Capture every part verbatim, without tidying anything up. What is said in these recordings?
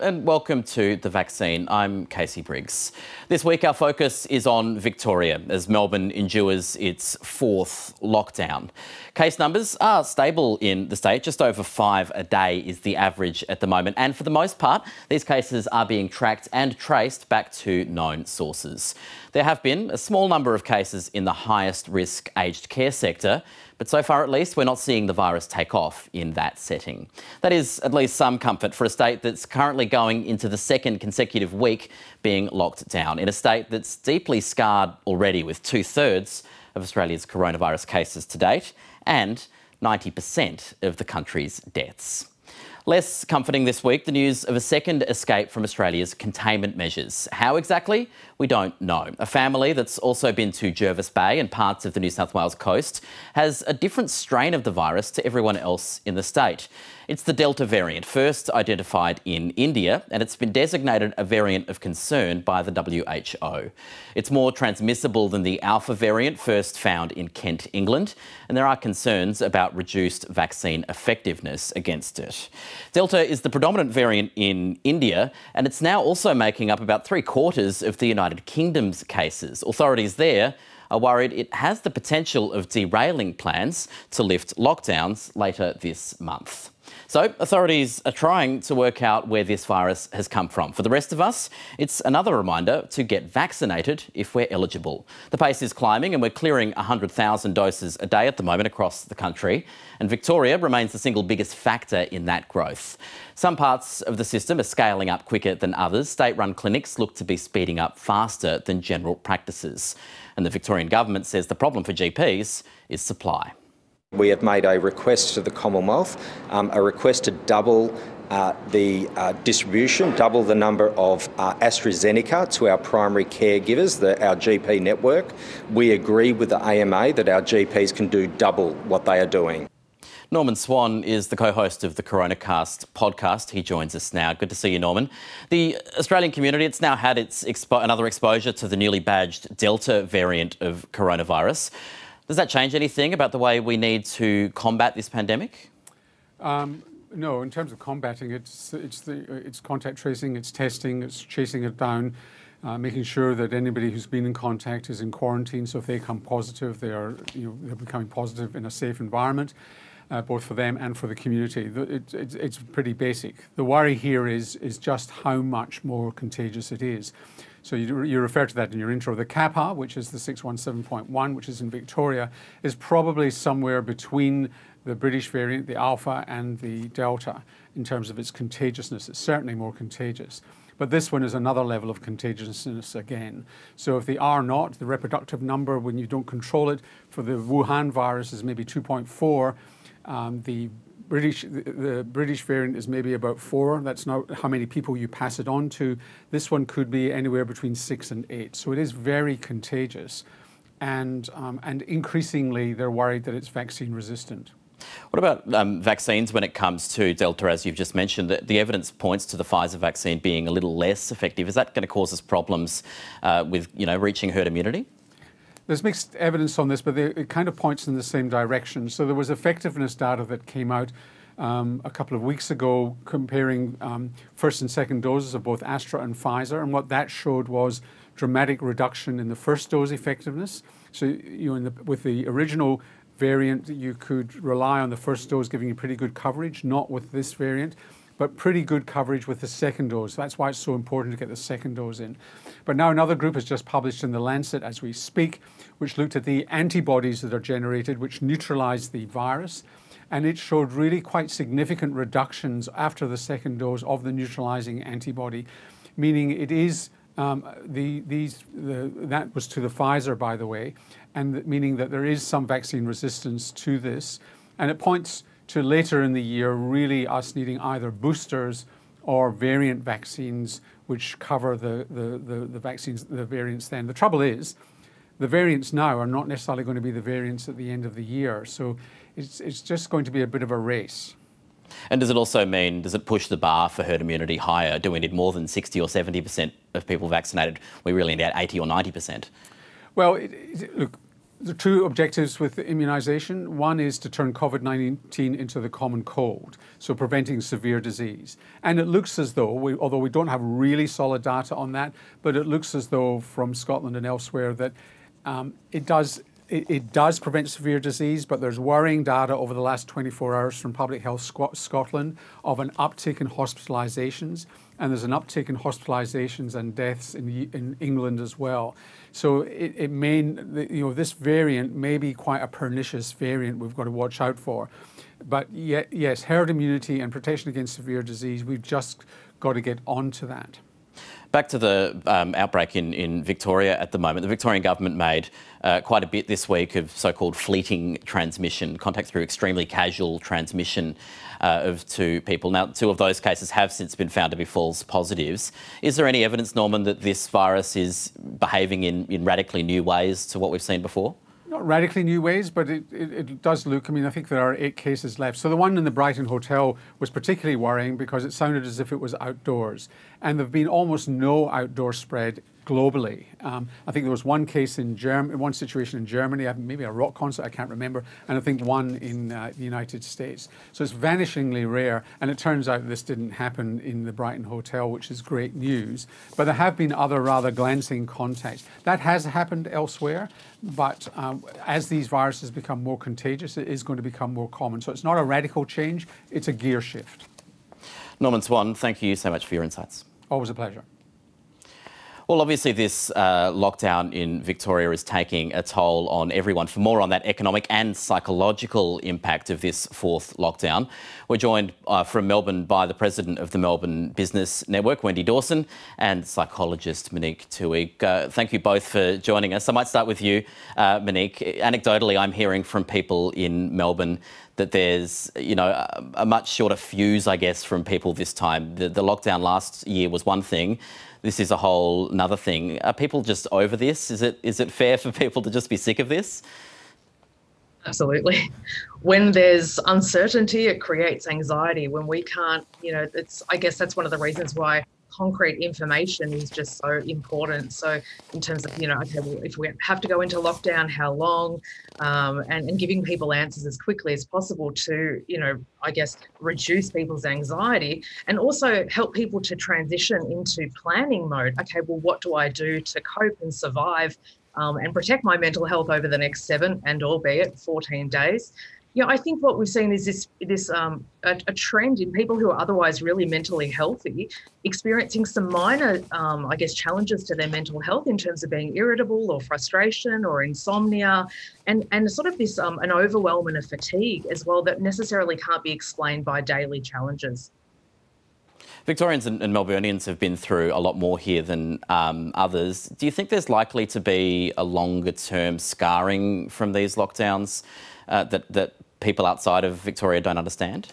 and welcome to The Vaccine. I'm Casey Briggs. This week our focus is on Victoria as Melbourne endures its fourth lockdown. Case numbers are stable in the state. Just over five a day is the average at the moment, and for the most part these cases are being tracked and traced back to known sources. There have been a small number of cases in the highest risk aged care sector, but so far at least we're not seeing the virus take off in that setting. That is at least some comfort for a state that's currently going into the second consecutive week being locked down, in a state that's deeply scarred already, with two-thirds of Australia's coronavirus cases to date and ninety percent of the country's deaths. Less comforting this week, the news of a second escape from Australia's containment measures. How exactly? We don't know. A family that's also been to Jervis Bay and parts of the New South Wales coast has a different strain of the virus to everyone else in the state. It's the Delta variant, first identified in India, and it's been designated a variant of concern by the W H O. It's more transmissible than the Alpha variant, first found in Kent, England, and there are concerns about reduced vaccine effectiveness against it. Delta is the predominant variant in India, and it's now also making up about three quarters of the United Kingdom's cases. Authorities there are worried it has the potential of derailing plans to lift lockdowns later this month. So authorities are trying to work out where this virus has come from. For the rest of us, it's another reminder to get vaccinated if we're eligible. The pace is climbing and we're clearing one hundred thousand doses a day at the moment across the country, and Victoria remains the single biggest factor in that growth. Some parts of the system are scaling up quicker than others. State-run clinics look to be speeding up faster than general practices, and the Victorian government says the problem for G Ps is supply. We have made a request to the Commonwealth, um, a request to double uh, the uh, distribution, double the number of uh, AstraZeneca to our primary caregivers, the, our G P network. We agree with the A M A that our G Ps can do double what they are doing. Norman Swan is the co-host of the CoronaCast podcast. He joins us now. Good to see you, Norman. The Australian community, it's now had its expo- another exposure to the newly badged Delta variant of coronavirus. Does that change anything about the way we need to combat this pandemic? Um, no, in terms of combating, it's it's the it's contact tracing, it's testing, it's chasing it down, uh, making sure that anybody who's been in contact is in quarantine. So if they come positive, they are you know they're becoming positive in a safe environment, uh, both for them and for the community. It, it, it's pretty basic. The worry here is is just how much more contagious it is. So you, you refer to that in your intro. The Kappa, which is the six one seven point one, which is in Victoria, is probably somewhere between the British variant, the Alpha, and the Delta in terms of its contagiousness. It's certainly more contagious. But this one is another level of contagiousness again. So if the R naught, the reproductive number when you don't control it, for the Wuhan virus is maybe two point four. Um, the British, the British variant is maybe about four. That's not how many people you pass it on to. This one could be anywhere between six and eight. So it is very contagious, and um, and increasingly they're worried that it's vaccine resistant. What about um, vaccines when it comes to Delta? As you've just mentioned, the, the evidence points to the Pfizer vaccine being a little less effective. Is that going to cause us problems uh, with you know reaching herd immunity? There's mixed evidence on this, but they, it kind of points in the same direction. So there was effectiveness data that came out um, a couple of weeks ago comparing um, first and second doses of both Astra and Pfizer, and what that showed was dramatic reduction in the first dose effectiveness. So you know, in the, with the original variant, you could rely on the first dose giving you pretty good coverage, not with this variant, but pretty good coverage with the second dose. That's why it's so important to get the second dose in. But now another group has just published in The Lancet as we speak, which looked at the antibodies that are generated, which neutralize the virus. And it showed really quite significant reductions after the second dose of the neutralizing antibody, meaning it is um, the, these, the, that was to the Pfizer, by the way, and that meaning that there is some vaccine resistance to this. And it points to later in the year, really us needing either boosters or variant vaccines, which cover the, the, the, the vaccines, the variants then. The trouble is, the variants now are not necessarily going to be the variants at the end of the year. So it's, it's just going to be a bit of a race. And does it also mean, does it push the bar for herd immunity higher? Do we need more than sixty or seventy percent of people vaccinated? We really need eighty or ninety percent. Well, it, it, look, the two objectives with immunisation. One is to turn COVID nineteen into the common cold, so preventing severe disease. And it looks as though, we, although we don't have really solid data on that, but it looks as though from Scotland and elsewhere that um, it does it, it does prevent severe disease, but there's worrying data over the last twenty-four hours from Public Health Scotland of an uptick in hospitalisations. And there's an uptick in hospitalisations and deaths in in England as well. So it, it may, you know, this variant may be quite a pernicious variant we've got to watch out for. But yet, yes, herd immunity and protection against severe disease, we've just got to get onto that. Back to the um, outbreak in, in Victoria at the moment. The Victorian government made uh, quite a bit this week of so-called fleeting transmission, contact through extremely casual transmission uh, of two people. Now, two of those cases have since been found to be false positives. Is there any evidence, Norman, that this virus is behaving in, in radically new ways to what we've seen before? Not radically new ways, but it, it, it does look, I mean, I think there are eight cases left. So the one in the Brighton Hotel was particularly worrying because it sounded as if it was outdoors. And there've been almost no outdoor spread globally. Um, I think there was one case in Germany, one situation in Germany, maybe a rock concert, I can't remember, and I think one in uh, the United States. So it's vanishingly rare, and it turns out this didn't happen in the Brighton Hotel, which is great news. But there have been other rather glancing contacts. That has happened elsewhere, but um, as these viruses become more contagious, it is going to become more common. So it's not a radical change, it's a gear shift. Norman Swan, thank you so much for your insights. Always a pleasure. Well, obviously this uh, lockdown in Victoria is taking a toll on everyone. For more on that economic and psychological impact of this fourth lockdown, we're joined uh, from Melbourne by the president of the Melbourne Business Network, Wendy Dawson, and psychologist Monique Tewig. Uh, thank you both for joining us. I might start with you, uh, Monique. Anecdotally, I'm hearing from people in Melbourne that there's, you know, a, a much shorter fuse, I guess, from people this time. The, the lockdown last year was one thing. This is a whole nother thing. Are people just over this? Is it is it fair for people to just be sick of this? Absolutely. When there's uncertainty, it creates anxiety. When we can't, you know, it's, I guess that's one of the reasons why concrete information is just so important. So in terms of, you know, okay, well, if we have to go into lockdown, how long? Um, and, and giving people answers as quickly as possible to, you know, I guess, reduce people's anxiety and also help people to transition into planning mode. Okay, well, what do I do to cope and survive um, and protect my mental health over the next seven and albeit fourteen days? Yeah, I think what we've seen is this this um, a, a trend in people who are otherwise really mentally healthy experiencing some minor, um, I guess, challenges to their mental health in terms of being irritable or frustration or insomnia and, and sort of this um, an overwhelm and a fatigue as well that necessarily can't be explained by daily challenges. Victorians and, and Melburnians have been through a lot more here than um, others. Do you think there's likely to be a longer-term scarring from these lockdowns uh, that, that people outside of Victoria don't understand?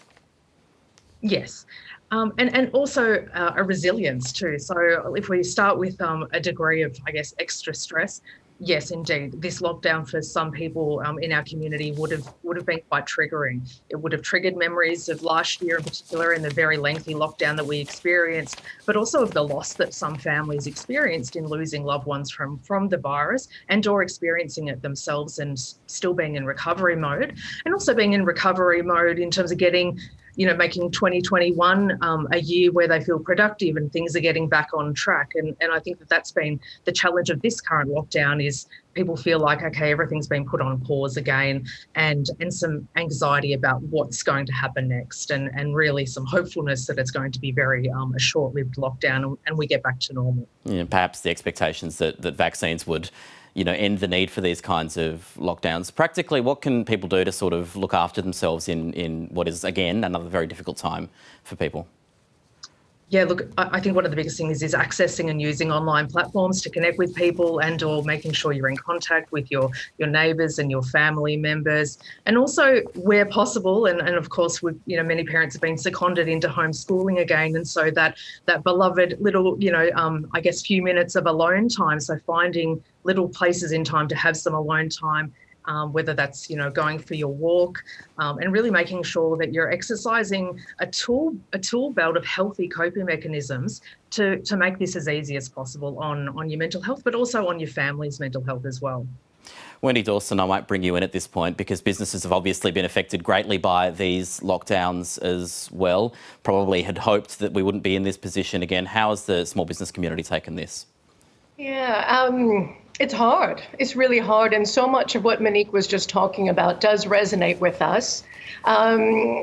Yes. Um, and, and also uh, a resilience too. So if we start with um, a degree of, I guess, extra stress, yes, indeed. This lockdown for some people um, in our community would have would have been quite triggering. It would have triggered memories of last year in particular and the very lengthy lockdown that we experienced, but also of the loss that some families experienced in losing loved ones from, from the virus and or experiencing it themselves and still being in recovery mode. And also being in recovery mode in terms of getting, you know, making twenty twenty-one um, a year where they feel productive and things are getting back on track. And, and I think that that's been the challenge of this current lockdown is people feel like, okay, everything's been put on pause again and, and some anxiety about what's going to happen next and, and really some hopefulness that it's going to be very um, a short-lived lockdown and we get back to normal. Yeah, perhaps the expectations that, that vaccines would, you know, end the need for these kinds of lockdowns. Practically, what can people do to sort of look after themselves in, in what is, again, another very difficult time for people? Yeah, look, I think one of the biggest things is accessing and using online platforms to connect with people and or making sure you're in contact with your, your neighbours and your family members. And also where possible, and, and of course, with, you know, many parents have been seconded into homeschooling again. And so that, that beloved little, you know, um, I guess, few minutes of alone time. So finding little places in time to have some alone time, Um, whether that's, you know, going for your walk um, and really making sure that you're exercising a tool a tool belt of healthy coping mechanisms to, to make this as easy as possible on, on your mental health, but also on your family's mental health as well. Wendy Dawson, I might bring you in at this point because businesses have obviously been affected greatly by these lockdowns as well. Probably had hoped that we wouldn't be in this position again. How has the small business community taken this? Yeah, um, it's hard. It's really hard. And so much of what Monique was just talking about does resonate with us. Um,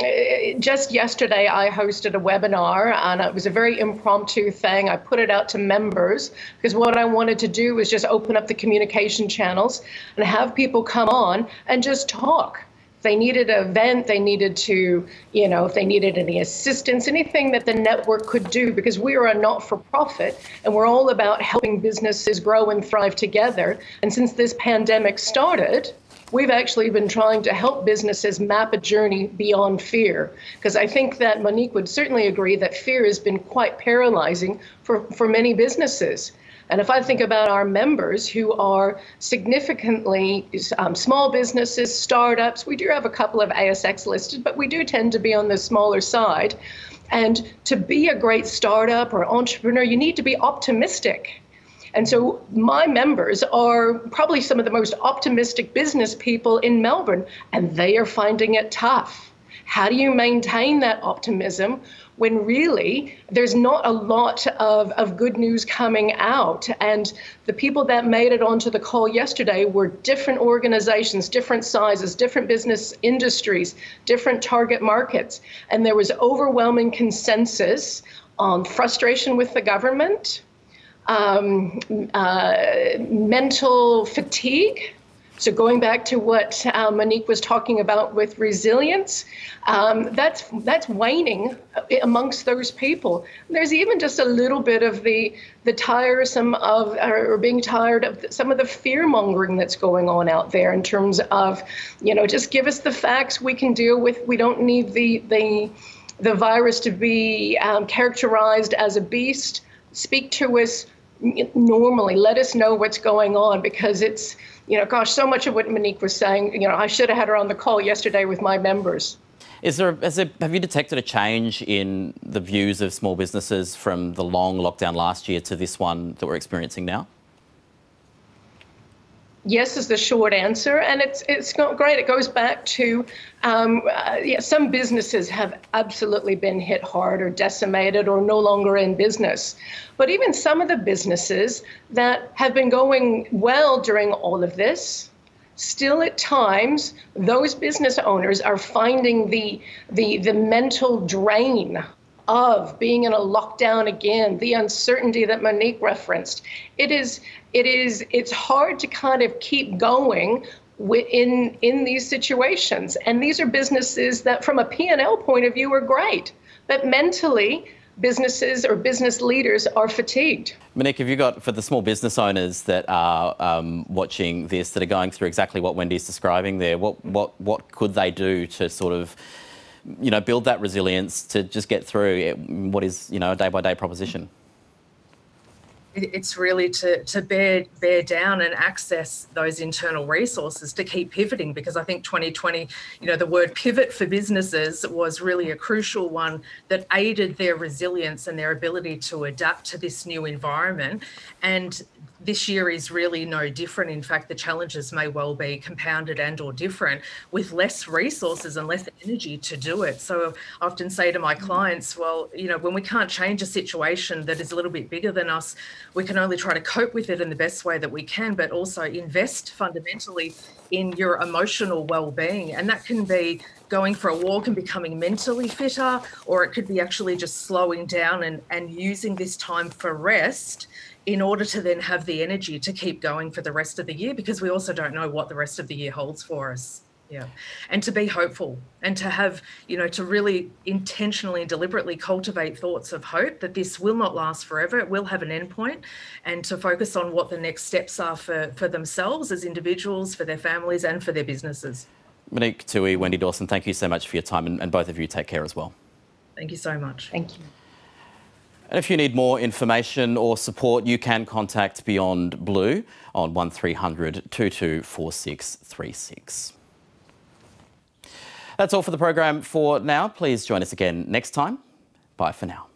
just yesterday, I hosted a webinar, and it was a very impromptu thing. I put it out to members because what I wanted to do was just open up the communication channels and have people come on and just talk. They needed a vent, they needed to, you know, if they needed any assistance, anything that the network could do, because we are a not-for-profit and we're all about helping businesses grow and thrive together. And since this pandemic started, we've actually been trying to help businesses map a journey beyond fear, because I think that Monique would certainly agree that fear has been quite paralyzing for, for many businesses. And if I think about our members who are significantly um, small businesses, startups, we do have a couple of A S X listed, but we do tend to be on the smaller side. And to be a great startup or entrepreneur, you need to be optimistic. And so my members are probably some of the most optimistic business people in Melbourne, and they are finding it tough. How do you maintain that optimism when really there's not a lot of, of good news coming out? And the people that made it onto the call yesterday were different organizations, different sizes, different business industries, different target markets. And there was overwhelming consensus on frustration with the government, um, uh, mental fatigue. So going back to what uh, Monique was talking about with resilience, um, that's that's waning amongst those people. There's even just a little bit of the the tiresome of or being tired of some of the fear mongering that's going on out there in terms of, you know, just give us the facts we can deal with. We don't need the the the virus to be um, characterized as a beast. Speak to us normally. Let us know what's going on, because it's, you know, gosh, so much of what Monique was saying, you know, I should have had her on the call yesterday with my members. Is there, is there, have you detected a change in the views of small businesses from the long lockdown last year to this one that we're experiencing now? Yes is the short answer, and it's it's not great. It goes back to um, uh, yeah, some businesses have absolutely been hit hard or decimated or no longer in business. But even some of the businesses that have been going well during all of this, still at times, those business owners are finding the the, the mental drain of being in a lockdown again, the uncertainty that Monique referenced. It is, it is, it's hard to kind of keep going in, in these situations. And these are businesses that from a P and L point of view are great, but mentally businesses or business leaders are fatigued. Monique, have you got, for the small business owners that are um, watching this, that are going through exactly what Wendy's describing there, what, what, what could they do to sort of, you know, build that resilience to just get through what is, you know, a day-by-day proposition? It's really to, to bear, bear down and access those internal resources to keep pivoting, because I think twenty twenty, you know, the word pivot for businesses was really a crucial one that aided their resilience and their ability to adapt to this new environment. And this year is really no different. In fact, the challenges may well be compounded and or different with less resources and less energy to do it. So I often say to my clients, well, you know, when we can't change a situation that is a little bit bigger than us, we can only try to cope with it in the best way that we can, but also invest fundamentally in your emotional well-being. And that can be going for a walk and becoming mentally fitter, or it could be actually just slowing down and, and using this time for rest in order to then have the energy to keep going for the rest of the year, because we also don't know what the rest of the year holds for us. Yeah. And to be hopeful and to have, you know, to really intentionally and deliberately cultivate thoughts of hope that this will not last forever. It will have an end point, and to focus on what the next steps are for, for themselves as individuals, for their families and for their businesses. Monique Tewig, Wendy Dawson, thank you so much for your time, and, and both of you take care as well. Thank you so much. Thank you. And if you need more information or support, you can contact Beyond Blue on one three hundred, two two four, six three six. That's all for the program for now. Please join us again next time. Bye for now.